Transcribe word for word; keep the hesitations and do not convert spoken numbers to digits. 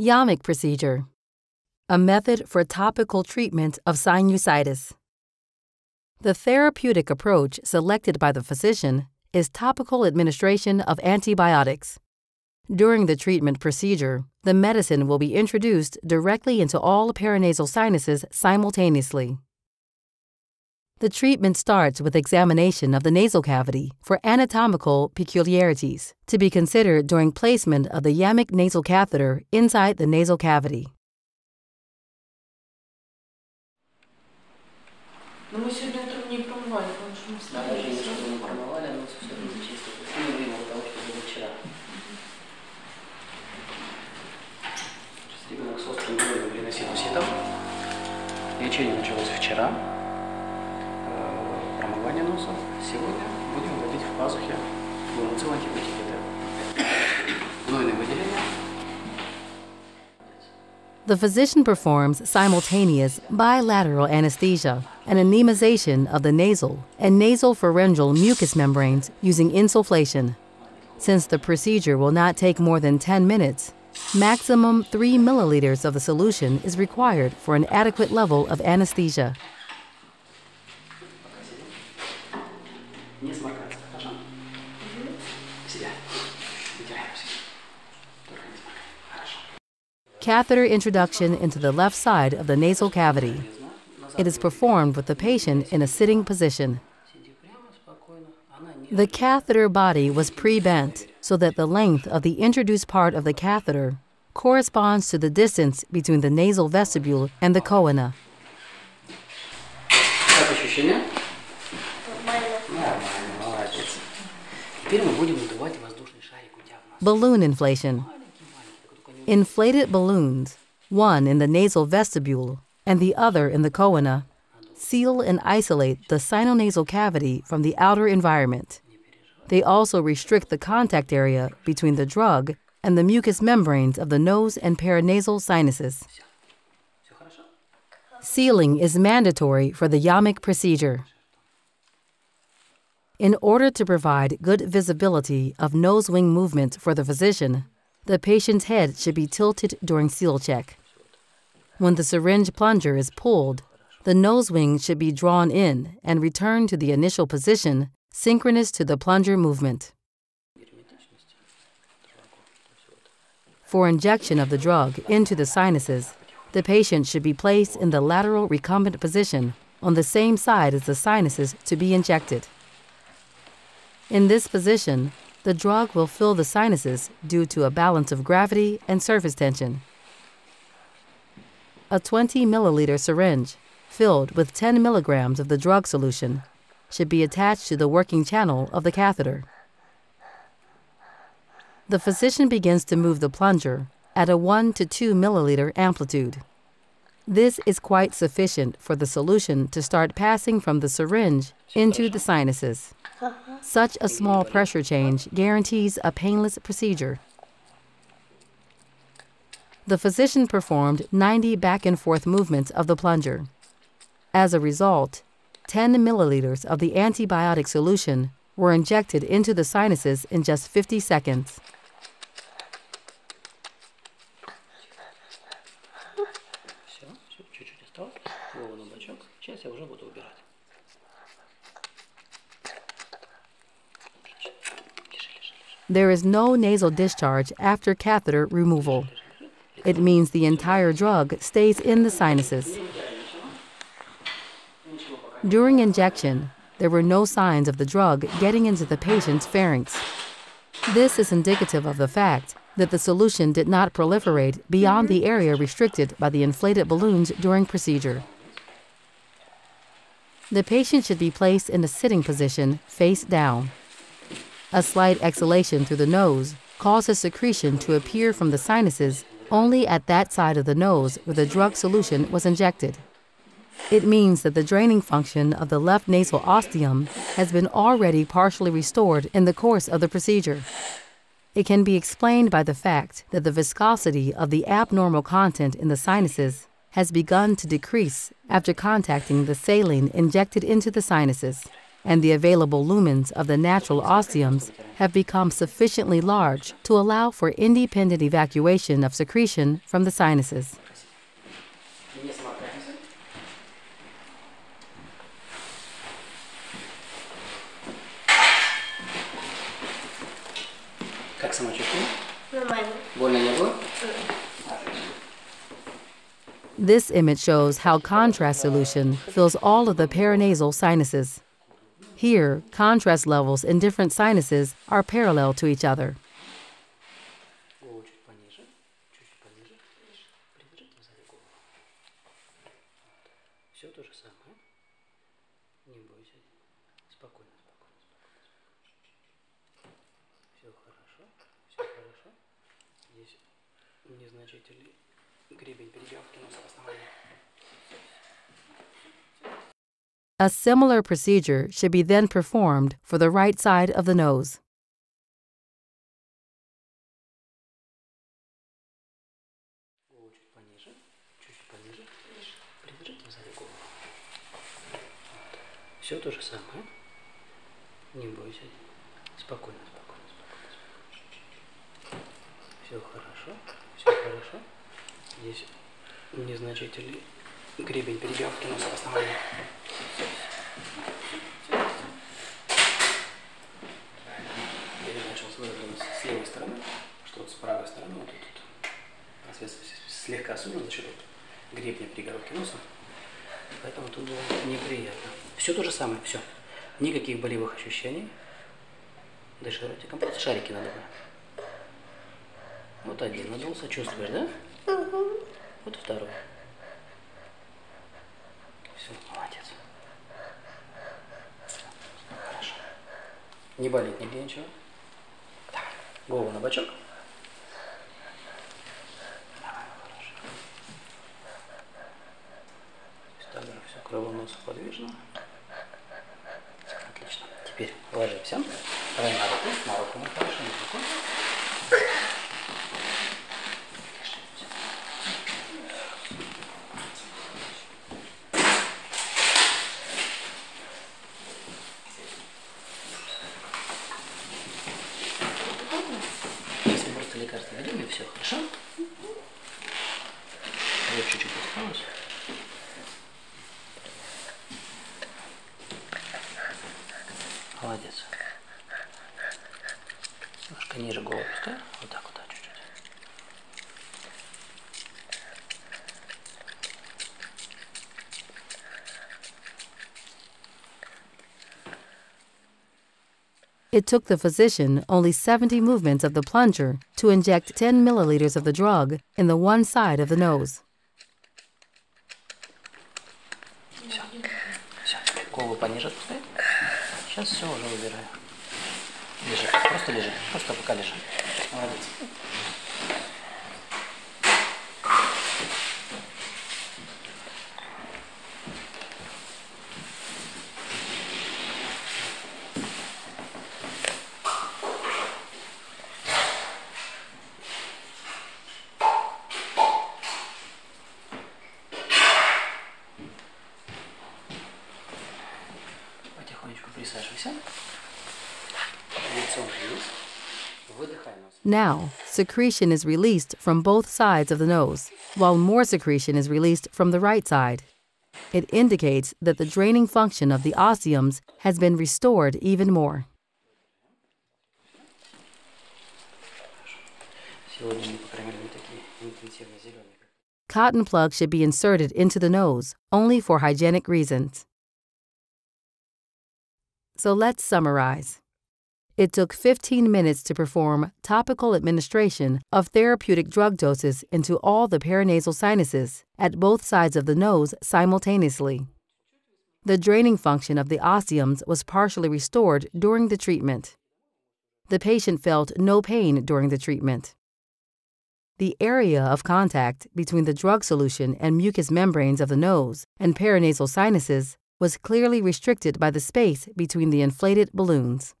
YAMIK procedure, a method for topical treatment of sinusitis. The therapeutic approach selected by the physician is topical administration of antibiotics. During the treatment procedure, the medicine will be introduced directly into all paranasal sinuses simultaneously. The treatment starts with examination of the nasal cavity for anatomical peculiarities to be considered during placement of the YAMIK nasal catheter inside the nasal cavity. No my сегодня утром не промывали, потому что мы встали. Даже ничего не промывали, но все все зачистили. Не вымыл, потому что было вчера. Сейчас ребенок с острым болью приносил ситом. Лечение началось вчера. Промывание носа. Сегодня будем вводить в пазухе глумацил антибиотики. Гнойное выделение. The physician performs simultaneous bilateral anesthesia and anemization of the nasal and nasopharyngeal mucous membranes using insufflation. Since the procedure will not take more than ten minutes, maximum three milliliters of the solution is required for an adequate level of anesthesia. Catheter introduction into the left side of the nasal cavity. It is performed with the patient in a sitting position. The catheter body was pre-bent so that the length of the introduced part of the catheter corresponds to the distance between the nasal vestibule and the coena. Balloon inflation. Inflated balloons, one in the nasal vestibule and the other in the coena, seal and isolate the sinonasal cavity from the outer environment. They also restrict the contact area between the drug and the mucous membranes of the nose and paranasal sinuses. Sealing is mandatory for the YAMIK procedure. In order to provide good visibility of nose wing movement for the physician, the patient's head should be tilted during seal check. When the syringe plunger is pulled, the nose wing should be drawn in and returned to the initial position, synchronous to the plunger movement. For injection of the drug into the sinuses, the patient should be placed in the lateral recumbent position on the same side as the sinuses to be injected. In this position, the drug will fill the sinuses due to a balance of gravity and surface tension. A twenty milliliter syringe filled with ten milligrams of the drug solution should be attached to the working channel of the catheter. The physician begins to move the plunger at a one to two milliliter amplitude. This is quite sufficient for the solution to start passing from the syringe into the sinuses. Such a small pressure change guarantees a painless procedure. The physician performed ninety back and forth movements of the plunger. As a result, ten milliliters of the antibiotic solution were injected into the sinuses in just fifty seconds. There is no nasal discharge after catheter removal. It means the entire drug stays in the sinuses. During injection, there were no signs of the drug getting into the patient's pharynx. This is indicative of the fact that the solution did not proliferate beyond the area restricted by the inflated balloons during procedure. The patient should be placed in a sitting position, face down. A slight exhalation through the nose causes secretion to appear from the sinuses only at that side of the nose where the drug solution was injected. It means that the draining function of the left nasal ostium has been already partially restored in the course of the procedure. It can be explained by the fact that the viscosity of the abnormal content in the sinuses has begun to decrease after contacting the saline injected into the sinuses. and the available lumens of the natural osseums have become sufficiently large to allow for independent evacuation of secretion from the sinuses. This image shows how contrast solution fills all of the paranasal sinuses. Here, contrast levels in different sinuses are parallel to each other. A similar procedure should be then performed for the right side of the nose. Вот один надулся, чувствуешь, да? Угу. Вот второй. Все, молодец. Хорошо. Не болит нигде ничего? Так. Голову на бочок. Давай, хорошо. Также все крыло носа подвижно. Отлично. Теперь ложимся. Давай на руку, на руку мы хорошо, на руку. It took the physician only seventy movements of the plunger to inject ten milliliters of the drug in the one side of the nose. Now, secretion is released from both sides of the nose, while more secretion is released from the right side. It indicates that the draining function of the osseums has been restored even more. Cotton plugs should be inserted into the nose only for hygienic reasons. So let's summarize. It took fifteen minutes to perform topical administration of therapeutic drug doses into all the paranasal sinuses at both sides of the nose simultaneously. The draining function of the osseums was partially restored during the treatment. The patient felt no pain during the treatment. The area of contact between the drug solution and mucous membranes of the nose and paranasal sinuses was clearly restricted by the space between the inflated balloons.